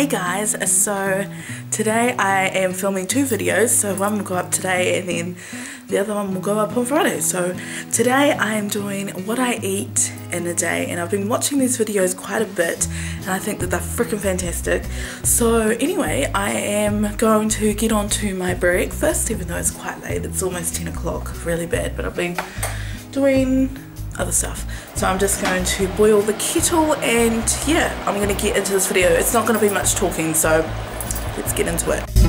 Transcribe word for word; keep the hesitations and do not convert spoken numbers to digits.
Hey guys, so today I am filming two videos, so one will go up today and then the other one will go up on Friday. So today I am doing what I eat in a day, and I've been watching these videos quite a bit and I think that they're freaking fantastic. So anyway, I am going to get on to my breakfast, even though it's quite late. It's almost ten o'clock, really bad, but I've been doing other stuff, so I'm just going to boil the kettle and yeah, I'm gonna get into this video. It's not gonna be much talking, so let's get into it.